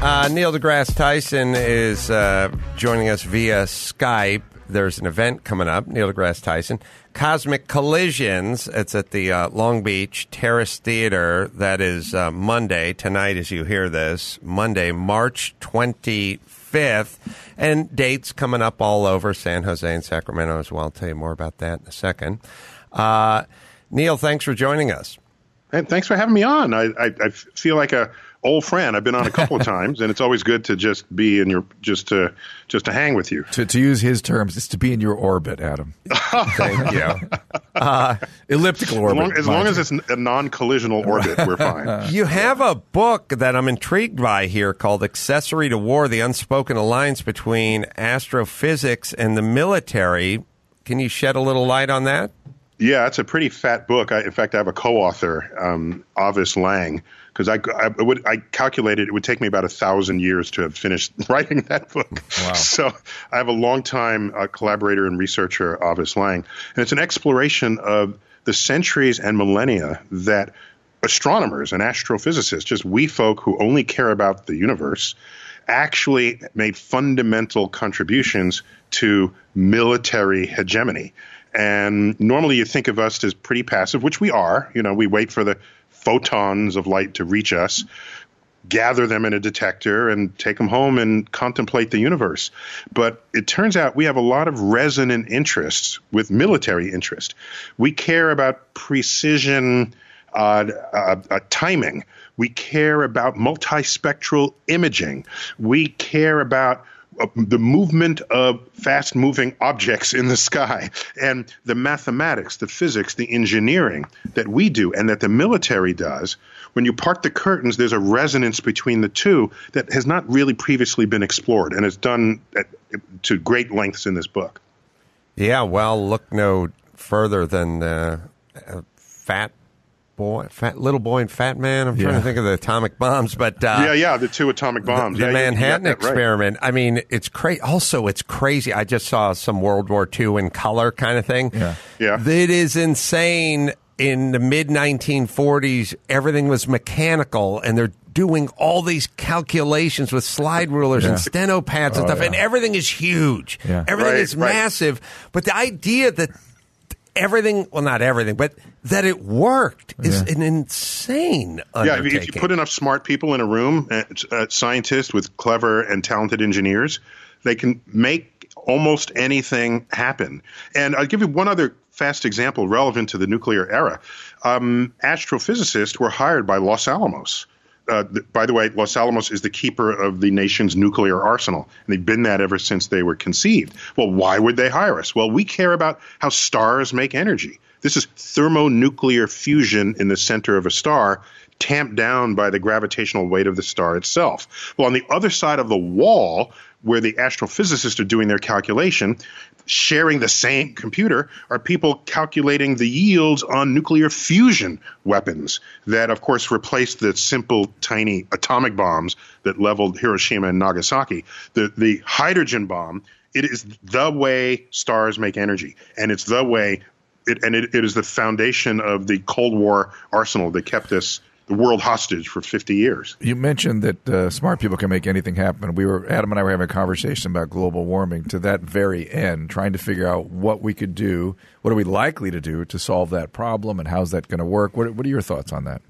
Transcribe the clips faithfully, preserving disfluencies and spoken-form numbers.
Uh, Neil deGrasse Tyson is uh, joining us via Skype. There's an event coming up, Neil deGrasse Tyson, Cosmic Collisions. It's at the uh, Long Beach Terrace Theater. That is uh, Monday, tonight as you hear this, Monday, March twenty-fifth. And dates coming up all over San Jose and Sacramento as well. I'll tell you more about that in a second. Uh, Neil, thanks for joining us. And thanks for having me on. I, I, I feel like a old friend. I've been on a couple of times, and it's always good to just be in your just to just to hang with you. To, to use his terms, it's to be in your orbit, Adam. Thank you. Uh, Elliptical orbit. As long as, long as it's a non-collisional orbit, we're fine. You have a book that I'm intrigued by here called "Accessory to War: The Unspoken Alliance Between Astrophysics and the Military." Can you shed a little light on that? Yeah, it's a pretty fat book. I, in fact, I have a co-author, um, Avis Lang, because I, I, would, I calculated it would take me about a thousand years to have finished writing that book. Wow. So I have a longtime uh, collaborator and researcher, Avis Lang, and it's an exploration of the centuries and millennia that astronomers and astrophysicists, just we folk who only care about the universe, actually made fundamental contributions to military hegemony. And normally you think of us as pretty passive, which we are. You know, we wait for the photons of light to reach us, gather them in a detector, and take them home and contemplate the universe. But it turns out we have a lot of resonant interests with military interest. We care about precision uh, uh, uh, timing. We care about multispectral imaging. We care about the movement of fast-moving objects in the sky, and the mathematics, the physics, the engineering that we do and that the military does. When you part the curtains, there's a resonance between the two that has not really previously been explored, and is done at, to great lengths in this book. Yeah, well, look no further than the uh, fat Boy, fat, little boy and fat man. I'm yeah. trying to think of the atomic bombs, but uh, yeah, yeah, the two atomic bombs, the, the yeah, Manhattan you, you got that experiment. Right. I mean, it's crazy. Also, it's crazy. I just saw some World War Two in color kind of thing. Yeah, yeah. It is insane. In the mid nineteen forties, everything was mechanical, and they're doing all these calculations with slide rulers yeah. and steno pads oh, and stuff, yeah. and everything is huge. Yeah. Everything right, is right. massive. But the idea that everything, well, not everything, but that it worked is yeah. an insane undertaking. Yeah, if you put enough smart people in a room, uh, uh, scientists with clever and talented engineers, they can make almost anything happen. And I'll give you one other fast example relevant to the nuclear era. Um, astrophysicists were hired by Los Alamos. Uh, th- by the way, Los Alamos is the keeper of the nation's nuclear arsenal, and they've been that ever since they were conceived. Well, why would they hire us? Well, we care about how stars make energy. This is thermonuclear fusion in the center of a star, tamped down by the gravitational weight of the star itself. Well, on the other side of the wall, where the astrophysicists are doing their calculation, sharing the same computer, are people calculating the yields on nuclear fusion weapons that, of course, replaced the simple, tiny atomic bombs that leveled Hiroshima and Nagasaki. The, the hydrogen bomb, it is the way stars make energy, and it's the way, it, and it, it is the foundation of the Cold War arsenal that kept this the world hostage for fifty years. You mentioned that uh, smart people can make anything happen. We were Adam and I were having a conversation about global warming to that very end, trying to figure out what we could do, what are we likely to do to solve that problem, and how's that going to work? What, what are your thoughts on that?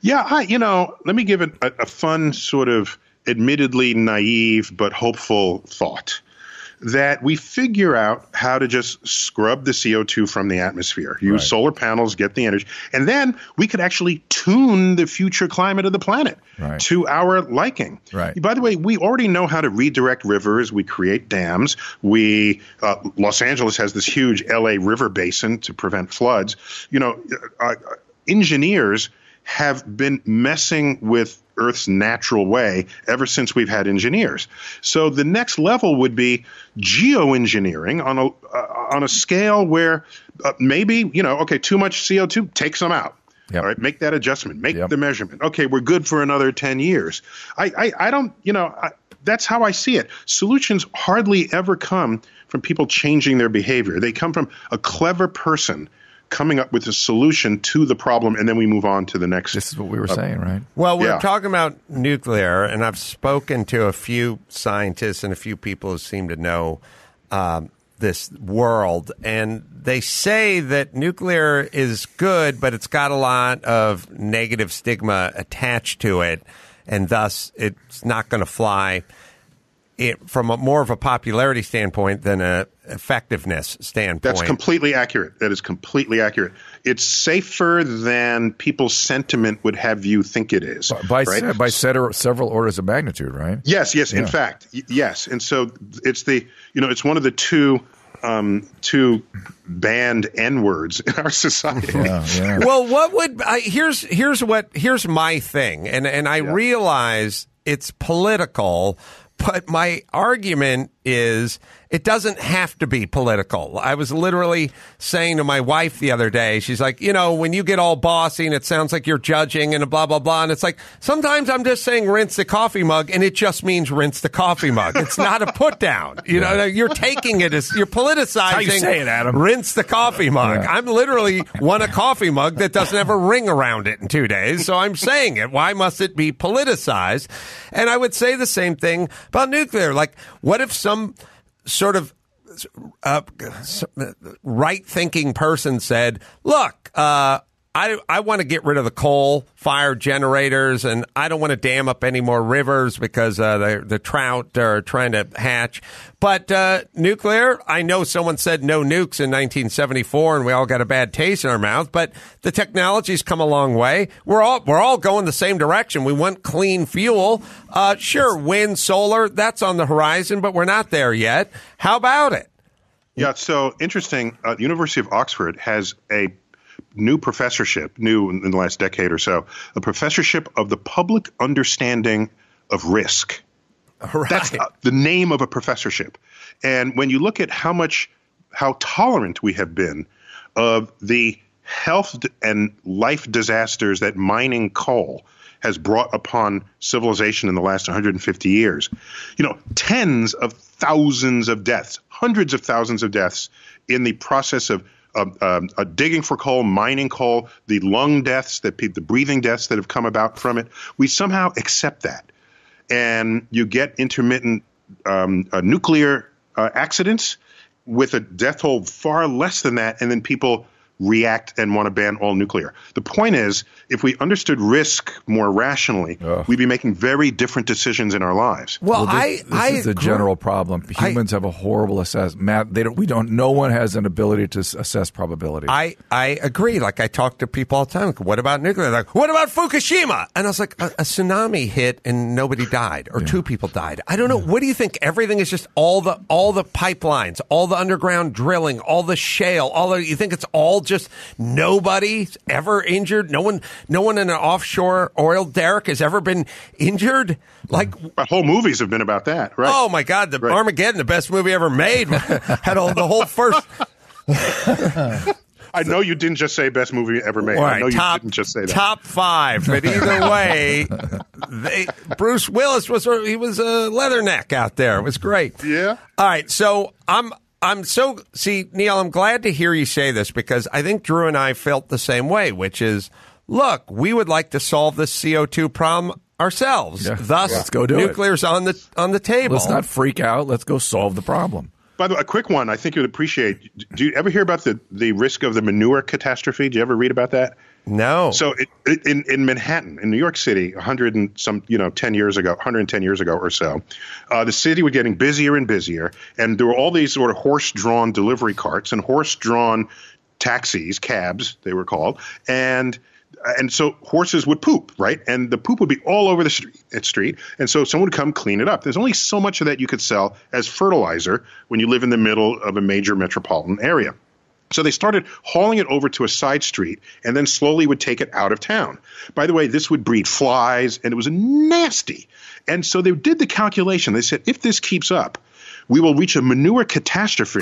Yeah, I, you know, let me give it a, a fun sort of admittedly naive but hopeful thought, that we figure out how to just scrub the C O two from the atmosphere, use right. solar panels, get the energy, and then we could actually tune the future climate of the planet right. to our liking. Right. By the way, we already know how to redirect rivers. We create dams. We uh, Los Angeles has this huge L A river basin to prevent floods. You know, uh, engineers have been messing with Earth's natural way ever since we've had engineers. So the next level would be geoengineering on a uh, on a scale where uh, maybe, you know, okay, too much C O two, take some out. Yep. All right, make that adjustment, make yep. the measurement. Okay, we're good for another ten years. I, I, I don't, you know, I, that's how I see it. Solutions hardly ever come from people changing their behavior. They come from a clever person coming up with a solution to the problem, and then we move on to the next. This is what we were uh, saying, right? Well, we're yeah. talking about nuclear, and I've spoken to a few scientists and a few people who seem to know um, this world, and they say that nuclear is good, but it's got a lot of negative stigma attached to it, and thus it's not going to fly. It, from a, more of a popularity standpoint than a effectiveness standpoint. That's completely accurate. That is completely accurate. It's safer than people's sentiment would have you think it is. By, right? se- by several orders of magnitude, right? Yes, yes. Yeah. In fact, y- yes. And so it's the you know it's one of the two um, two banned N-words in our society. Yeah, yeah. Well, what would I, here's here's what here's my thing, and and I yeah. realize it's political. But my argument is it doesn't have to be political. I was literally saying to my wife the other day, she's like, you know, when you get all bossy and it sounds like you're judging and blah, blah, blah. And it's like, sometimes I'm just saying rinse the coffee mug and it just means rinse the coffee mug. It's not a put down. You yeah. know, you're taking it as you're politicizing. That's how you say it, Adam. Rinse the coffee mug. Yeah. I'm literally want a coffee mug that doesn't have a ring around it in two days. So I'm saying it. Why must it be politicized? And I would say the same thing about nuclear. Like, what if some sort of uh, right-thinking person said, look, uh, I, I want to get rid of the coal-fired generators, and I don't want to dam up any more rivers because uh, the, the trout are trying to hatch. But uh, nuclear, I know someone said no nukes in nineteen seventy-four, and we all got a bad taste in our mouth, but the technology's come a long way. We're all we're all going the same direction. We want clean fuel. Uh, sure, wind, solar, that's on the horizon, but we're not there yet. How about it? Yeah, so interesting. Uh, the University of Oxford has a new professorship, new in the last decade or so, a professorship of the public understanding of risk. All right. That's the name of a professorship. And when you look at how much, how tolerant we have been of the health and life disasters that mining coal has brought upon civilization in the last one hundred fifty years, you know, tens of thousands of deaths, hundreds of thousands of deaths in the process of Uh, um, uh, digging for coal, mining coal, the lung deaths, that pe- the breathing deaths that have come about from it, we somehow accept that. And you get intermittent um, uh, nuclear uh, accidents with a death toll far less than that, and then people react and want to ban all nuclear. The point is, if we understood risk more rationally, Ugh. we'd be making very different decisions in our lives. Well, well this, I, this I is a general problem. Humans I, have a horrible assess. Matt, they don't. We don't. No one has an ability to assess probability. I, I agree. Like I talk to people all the time. Like, what about nuclear? They're like, what about Fukushima? And I was like, a, a tsunami hit and nobody died, or yeah. two people died. I don't know. Yeah. What do you think? Everything is just all the all the pipelines, all the underground drilling, all the shale, all the. You think it's all just nobody ever injured? No one no one in an offshore oil derrick has ever been injured? Like but whole movies have been about that, right? Oh, my God. The right. Armageddon, the best movie ever made, had all, the whole first... I know you didn't just say best movie ever made. Right, I know top, you didn't just say that. Top five. But either way, they, Bruce Willis, was he was a leatherneck out there. It was great. Yeah. All right, so I'm... I'm so see, Neil, I'm glad to hear you say this because I think Drew and I felt the same way, which is, look, we would like to solve this C O two problem ourselves. Yeah. Thus, yeah. Let's go do nuclear's it. on the on the table. Let's not freak out. Let's go solve the problem. By the way, a quick one I think you would appreciate. Do you ever hear about the, the risk of the manure catastrophe? Do you ever read about that? No. So it, it, in, in Manhattan, in New York City, one hundred and some, you know, ten years ago, one hundred ten years ago or so, uh, the city was getting busier and busier. And there were all these sort of horse-drawn delivery carts and horse-drawn taxis, cabs, they were called. And and so horses would poop, right? And the poop would be all over the street. And so someone would come clean it up. There's only so much of that you could sell as fertilizer when you live in the middle of a major metropolitan area. So they started hauling it over to a side street and then slowly would take it out of town. By the way, this would breed flies, and it was nasty. And so they did the calculation. They said, if this keeps up, we will reach a manure catastrophe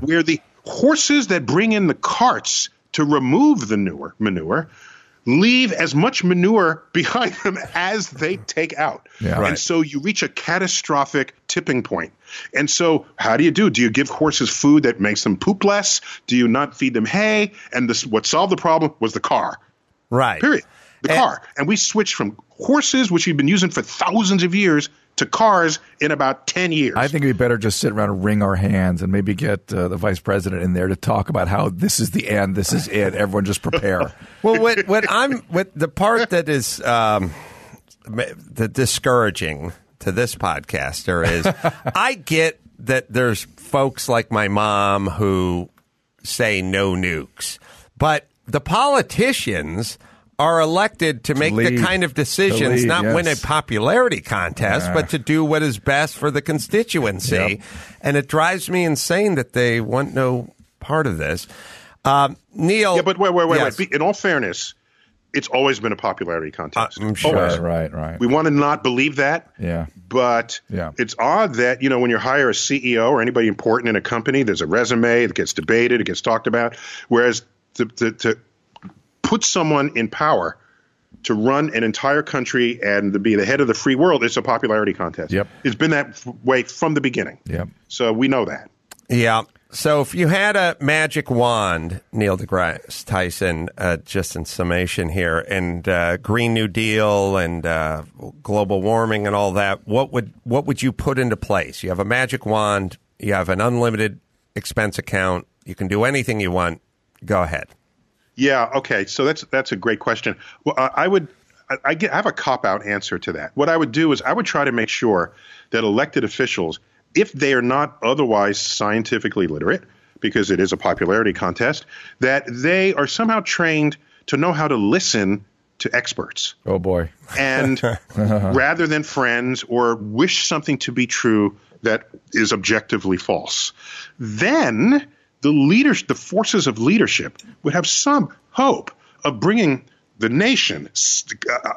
where the horses that bring in the carts to remove the manure leave as much manure behind them as they take out. Yeah, right. And so you reach a catastrophic tipping point. And so how do you do? Do you give horses food that makes them poop less? Do you not feed them hay? And this, what solved the problem was the car. Right. Period. The and, car. And we switched from horses, which we've been using for thousands of years, to cars in about ten years. I think we better just sit around and wring our hands and maybe get uh, the vice president in there to talk about how this is the end, this is it, everyone just prepare. Well, what, what I'm, what the part that is um, the discouraging to this podcaster is I get that there's folks like my mom who say no nukes, but the politicians are elected to, to make lead, the kind of decisions, lead, not yes. win a popularity contest, yeah. but to do what is best for the constituency. Yep. And it drives me insane that they want no part of this. Um, Neil. Yeah, but wait, wait, wait, yes. wait. In all fairness, it's always been a popularity contest. Uh, I'm sure. Always. Right, right. We want to not believe that. Yeah. But yeah. it's odd that, you know, when you hire a C E O or anybody important in a company, there's a resume, it gets debated, it gets talked about. Whereas to, to, to put someone in power to run an entire country and to be the head of the free world, it's a popularity contest. Yep. It's been that way from the beginning. Yep. So we know that. Yeah. So if you had a magic wand, Neil deGrasse Tyson, uh, just in summation here, and uh, Green New Deal and uh, global warming and all that, what would what would you put into place? You have a magic wand. You have an unlimited expense account. You can do anything you want. Go ahead. Yeah. Okay. So that's that's a great question. Well, uh, I would I, I, get, I have a cop-out answer to that. What I would do is I would try to make sure that elected officials, if they are not otherwise scientifically literate, because it is a popularity contest, that they are somehow trained to know how to listen to experts. Oh boy! And rather than friends or wish something to be true that is objectively false, then the leaders, the forces of leadership would have some hope of bringing the nation,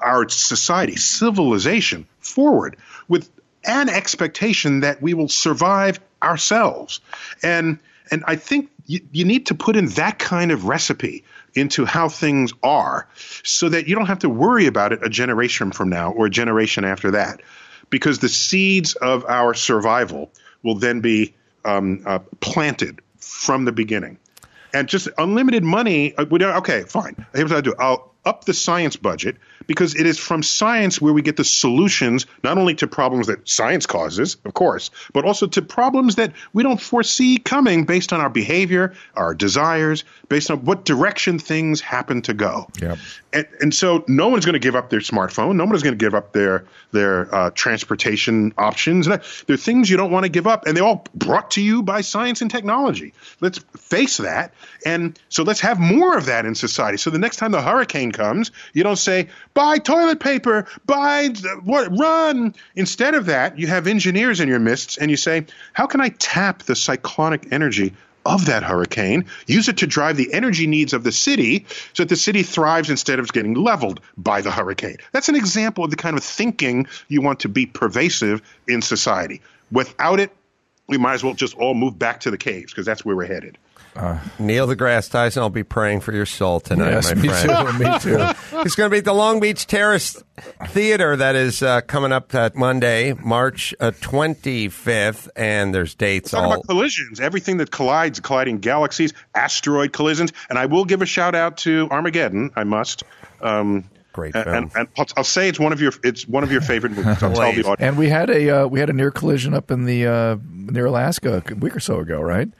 our society, civilization forward with an expectation that we will survive ourselves. And and I think you, you need to put in that kind of recipe into how things are so that you don't have to worry about it a generation from now or a generation after that, because the seeds of our survival will then be um, uh, planted from the beginning. And just unlimited money, okay, fine. Here's what I'll do. I'll up the science budget, because it is from science where we get the solutions, not only to problems that science causes, of course, but also to problems that we don't foresee coming based on our behavior, our desires, based on what direction things happen to go. Yep. And, and so no one's going to give up their smartphone. No one's going to give up their, their uh, transportation options. There are things you don't want to give up, and they're all brought to you by science and technology. Let's face that. And so let's have more of that in society. So the next time the hurricane comes, you don't say, buy toilet paper, buy what, run. Instead of that, you have engineers in your midst, and you say, how can I tap the cyclonic energy of that hurricane, use it to drive the energy needs of the city so that the city thrives instead of getting leveled by the hurricane? That's an example of the kind of thinking you want to be pervasive in society. Without it, we might as well just all move back to the caves, because that's where we're headed. Uh, Neil deGrasse Tyson, I'll be praying for your soul tonight, yes, my friend. Me too, me too. It's going to be at the Long Beach Terrace Theater. That is uh, coming up uh, Monday, March uh, twenty-fifth, and there's dates. We're talking all about collisions, everything that collides, colliding galaxies, asteroid collisions, and I will give a shout out to Armageddon. I must. Um, Great film. And, and, and I'll say it's one of your it's one of your favorite movies. I'll tell the audience. And we had a uh, we had a near collision up in the uh, near Alaska a week or so ago, right?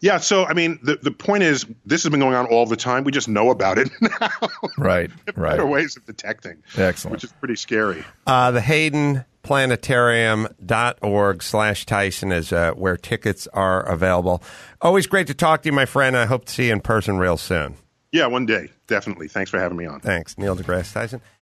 Yeah, so, I mean, the, the point is, this has been going on all the time. We just know about it now. Right, right. Better ways of detecting. Excellent. Which is pretty scary. Uh, the HaydenPlanetarium.org slash Tyson is uh, where tickets are available. Always great to talk to you, my friend. I hope to see you in person real soon. Yeah, one day. Definitely. Thanks for having me on. Thanks, Neil deGrasse Tyson.